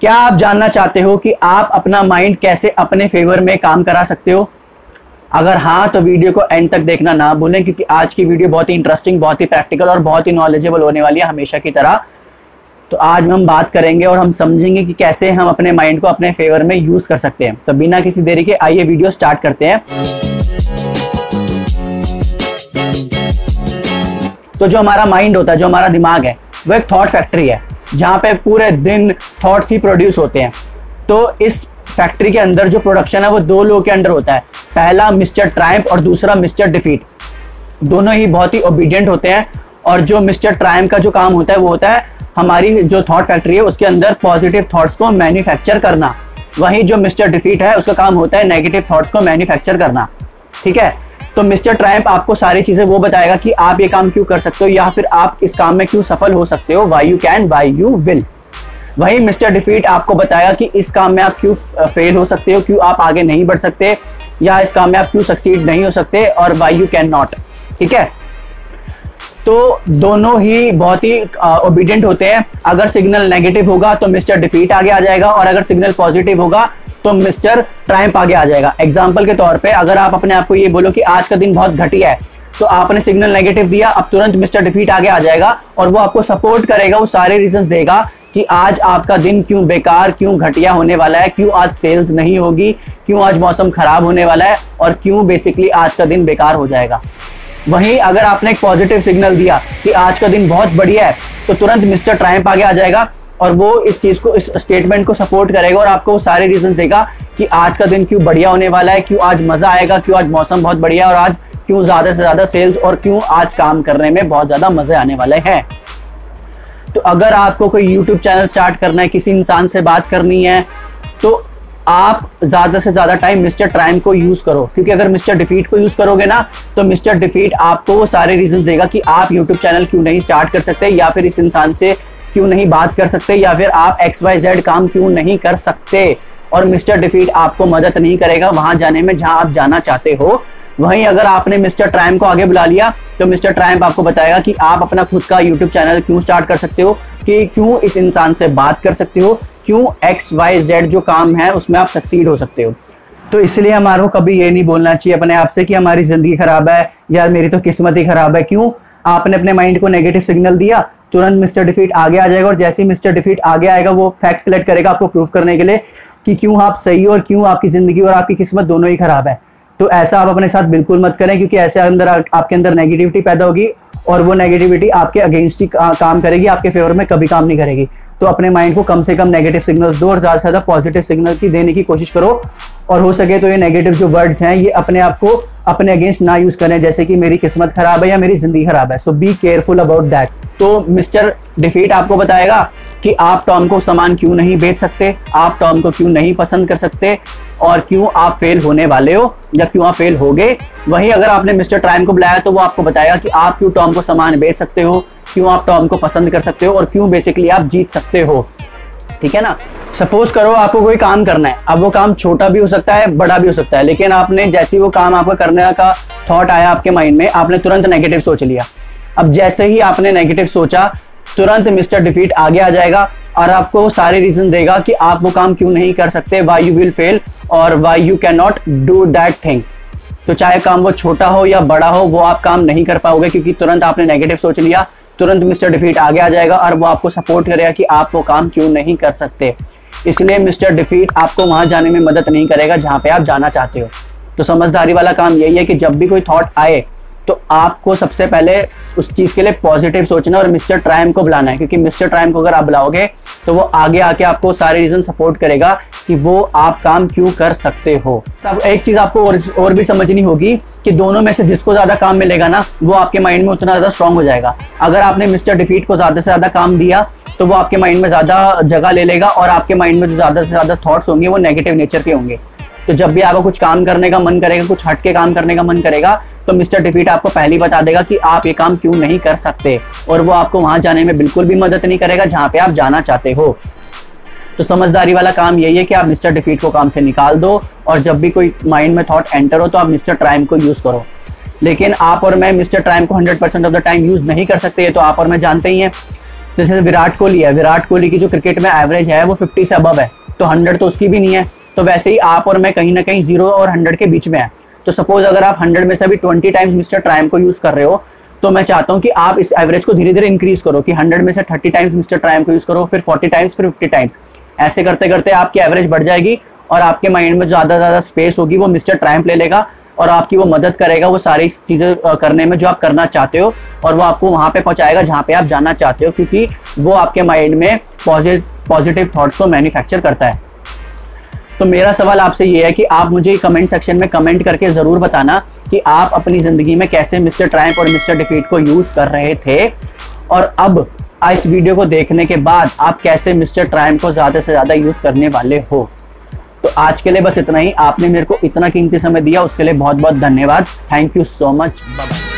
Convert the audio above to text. क्या आप जानना चाहते हो कि आप अपना माइंड कैसे अपने फेवर में काम करा सकते हो? अगर हाँ तो वीडियो को एंड तक देखना ना भूलें, क्योंकि आज की वीडियो बहुत ही इंटरेस्टिंग, बहुत ही प्रैक्टिकल और बहुत ही नॉलेजेबल होने वाली है हमेशा की तरह। तो आज हम बात करेंगे और हम समझेंगे कि कैसे हम अपने माइंड को अपने फेवर में यूज़ कर सकते हैं। तो बिना किसी देरी के आइए वीडियो स्टार्ट करते हैं। तो जो हमारा माइंड होता है, जो हमारा दिमाग है, वो एक थॉट फैक्ट्री है जहाँ पे पूरे दिन थॉट्स ही प्रोड्यूस होते हैं। तो इस फैक्ट्री के अंदर जो प्रोडक्शन है वो दो लोगों के अंडर होता है, पहला मिस्टर ट्रायम्फ और दूसरा मिस्टर डिफीट। दोनों ही बहुत ही ओबीडियंट होते हैं और जो मिस्टर ट्रायम्फ का जो काम होता है वो होता है हमारी जो थॉट फैक्ट्री है उसके अंदर पॉजिटिव थॉट्स को मैन्युफैक्चर करना। वहीं जो मिस्टर डिफीट है उसका काम होता है नेगेटिव थॉट्स को मैन्युफैक्चर करना। ठीक है, तो मिस्टर ट्रायम्फ आपको सारी चीज़ें वो बताएगा कि आप ये काम क्यों कर सकते हो या फिर आप इस काम में क्यों सफल हो सकते हो, why you can why you will. वहीं मिस्टर डिफीट आपको बताएगा कि इस काम में आप क्यों फेल हो सकते हो, क्यों आप आगे नहीं बढ़ सकते, या इस काम में आप क्यों सक्सीड नहीं हो सकते, और वाई यू कैन नॉट। ठीक है, तो दोनों ही बहुत ही ओबीडियंट होते हैं। अगर सिग्नल नेगेटिव होगा तो मिस्टर डिफीट आगे आ जाएगा और अगर सिग्नल पॉजिटिव होगा तो मिस्टर ट्रायम्फ आगे आ जाएगा। एग्जाम्पल के तौर पे अगर आप अपने आप को ये बोलो कि आज का दिन बहुत घटिया है, तो आपने सिग्नल नेगेटिव दिया, अब तुरंत मिस्टर डिफीट आगे आ जाएगा और वो आपको सपोर्ट करेगा, वो सारे रीजंस देगा कि आज आपका दिन क्यों बेकार, क्यों घटिया होने वाला है, क्यों आज सेल्स नहीं होगी, क्यों आज मौसम खराब होने वाला है और क्यों बेसिकली आज का दिन बेकार हो जाएगा। वहीं अगर आपने एक पॉजिटिव सिग्नल दिया कि आज का दिन बहुत बढ़िया है, तो तुरंत मिस्टर ट्रायम्फ आगे आ जाएगा और वो इस चीज़ को, इस स्टेटमेंट को सपोर्ट करेगा और आपको सारे रीजंस देगा कि आज का दिन क्यों बढ़िया होने वाला है, क्यों आज मज़ा आएगा, क्यों आज मौसम बहुत बढ़िया है और आज क्यों ज़्यादा से ज़्यादा सेल्स और क्यों आज काम करने में बहुत ज़्यादा मज़े आने वाले हैं। तो अगर आपको कोई यूट्यूब चैनल स्टार्ट करना है, किसी इंसान से बात करनी है, तो आप ज़्यादा से ज़्यादा टाइम मिस्टर ट्रायम्फ को यूज़ करो, क्योंकि अगर मिस्टर डिफीट को यूज़ करोगे ना तो मिस्टर डिफीट आपको सारे रीजंस देगा कि आप यूट्यूब चैनल क्यों नहीं स्टार्ट कर सकते, या फिर इस इंसान से क्यों नहीं बात कर सकते, या फिर आप XYZ काम क्यों नहीं कर सकते। और मिस्टर डिफीट आपको मदद नहीं करेगा वहां जाने में जहां आप जाना चाहते हो। वहीं अगर आपने मिस्टर ट्रायम्फ को आगे बुला लिया तो मिस्टर ट्रायम्फ आपको बताएगा कि आप अपना खुद का यूट्यूब चैनल क्यों स्टार्ट कर सकते हो, कि क्यों इस इंसान से बात कर सकते हो, क्यों XYZ जो काम है उसमें आप सक्सीड हो सकते हो। तो इसलिए हमारे को कभी ये नहीं बोलना चाहिए अपने आप से कि हमारी ज़िंदगी ख़राब है, यार मेरी तो किस्मत ही ख़राब है। क्यों? आपने अपने माइंड को नेगेटिव सिग्नल दिया, तुरंत मिस्टर डिफीट आगे आ जाएगा और जैसे ही मिस्टर डिफीट आगे आएगा वो फैक्ट्स कलेक्ट करेगा आपको प्रूव करने के लिए कि क्यों आप सही हो और क्यों आपकी ज़िंदगी और आपकी किस्मत दोनों ही ख़राब है। तो ऐसा आप अपने साथ बिल्कुल मत करें, क्योंकि ऐसे अंदर आपके अंदर नेगेटिविटी पैदा होगी और वो नेगेटिविटी आपके अगेंस्ट ही काम करेगी, आपके फेवर में कभी काम नहीं करेगी। तो अपने माइंड को कम से कम नेगेटिव सिग्नल्स दो और ज़्यादा से ज़्यादा पॉजिटिव सिग्नल की देने की कोशिश करो, और हो सके तो ये नेगेटिव जो वर्ड्स हैं ये अपने आप को अपने अगेंस्ट ना यूज़ करें, जैसे कि मेरी किस्मत ख़राब है या मेरी ज़िंदगी ख़राब है। So be careful about that. तो मिस्टर डिफीट आपको बताएगा कि आप टॉम को सामान क्यों नहीं बेच सकते, आप टॉम को क्यों नहीं पसंद कर सकते और क्यों आप फेल होने वाले हो या क्यों आप फेल हो गए। वहीं अगर आपने मिस्टर ट्रायम्फ को बुलाया तो वो आपको बताएगा कि आप क्यों टॉम को सामान बेच सकते हो, क्यों आप टॉम को पसंद कर सकते हो और क्यों बेसिकली आप जीत सकते हो। ठीक है ना, सपोज करो आपको कोई काम करना है, अब वो काम छोटा भी हो सकता है, बड़ा भी हो सकता है, लेकिन आपने जैसे ही वो काम आपको करने का थॉट आया आपके माइंड में, आपने तुरंत नेगेटिव सोच लिया। अब जैसे ही आपने नेगेटिव सोचा तुरंत मिस्टर डिफीट आगे आ जाएगा और आपको सारे रीजन देगा कि आप वो काम क्यों नहीं कर सकते, वाई यू विल फेल और why you can not do that thing. तो चाहे काम वो छोटा हो या बड़ा हो, वो आप काम नहीं कर पाओगे क्योंकि तुरंत आपने नेगेटिव सोच लिया। तुरंत मिस्टर डिफीट आगे आ जाएगा और वो आपको सपोर्ट करेगा कि आप वो काम क्यों नहीं कर सकते। इसलिए मिस्टर डिफीट आपको वहाँ जाने में मदद नहीं करेगा जहाँ पे आप जाना चाहते हो। तो समझदारी वाला काम यही है कि जब भी कोई थॉट आए तो आपको सबसे पहले उस चीज़ के लिए पॉजिटिव सोचना और मिस्टर ट्रायम्फ को बुलाना है, क्योंकि मिस्टर ट्रायम्फ को अगर आप बुलाओगे तो वो आगे आके आपको सारे रीज़न सपोर्ट करेगा कि वो आप काम क्यों कर सकते हो। तब एक चीज़ आपको और भी समझनी होगी कि दोनों में से जिसको ज़्यादा काम मिलेगा ना वो आपके माइंड में उतना ज़्यादा स्ट्रांग हो जाएगा। अगर आपने मिस्टर डिफीट को ज़्यादा से ज़्यादा काम दिया तो वो आपके माइंड में ज़्यादा जगह ले लेगा और आपके माइंड में जो ज़्यादा से ज़्यादा थॉट्स होंगे वो नेगेटिव नेचर के होंगे। तो जब भी आपको कुछ काम करने का मन करेगा, कुछ हटके काम करने का मन करेगा, तो मिस्टर डिफीट आपको पहले ही बता देगा कि आप ये काम क्यों नहीं कर सकते और वो आपको वहाँ जाने में बिल्कुल भी मदद नहीं करेगा जहाँ पे आप जाना चाहते हो। तो समझदारी वाला काम यही है कि आप मिस्टर डिफीट को काम से निकाल दो और जब भी कोई माइंड में थॉट एंटर हो तो आप मिस्टर ट्रायम्फ को यूज़ करो। लेकिन आप और मैं मिस्टर ट्रायम्फ को 100% ऑफ द टाइम यूज़ नहीं कर सकते, ये तो आप और मैं जानते ही हैं। जैसे विराट कोहली है, विराट कोहली की जो क्रिकेट में एवरेज है वो 50 से अबव है, तो 100 तो उसकी भी नहीं है। तो वैसे ही आप और मैं कहीं ना कहीं 0 और 100 के बीच में है। तो सपोज अगर आप 100 में से अभी 20 टाइम्स मिस्टर ट्राइम को यूज़ कर रहे हो, तो मैं चाहता हूँ कि आप इस एवरेज को धीरे धीरे इंक्रीज़ करो कि 100 में से 30 टाइम्स मिस्टर ट्राइम को यूज़ करो, फिर 40 टाइम्स, फिर 50 टाइम्स। ऐसे करते करते आपकी एवरेज बढ़ जाएगी और आपके माइंड में ज़्यादा से ज़्यादा स्पेस होगी, वो मिस्टर ट्राइम ले लेगा और आपकी वो मदद करेगा वो सारी चीज़ें करने में जो आप करना चाहते हो, और वो आपको वहाँ पे पहुँचाएगा जहाँ पे आप जाना चाहते हो, क्योंकि वो आपके माइंड में पॉजिटिव थॉट्स को मैन्युफैक्चर करता है। तो मेरा सवाल आपसे ये है कि आप मुझे कमेंट सेक्शन में कमेंट करके ज़रूर बताना कि आप अपनी ज़िंदगी में कैसे मिस्टर ट्रायम्फ और मिस्टर डिफीट को यूज़ कर रहे थे, और अब इस वीडियो को देखने के बाद आप कैसे मिस्टर ट्रायम्फ को ज़्यादा से ज़्यादा यूज़ करने वाले हो। तो आज के लिए बस इतना ही। आपने मेरे को इतना कीमती समय दिया उसके लिए बहुत बहुत धन्यवाद। Thank you so much. Bye.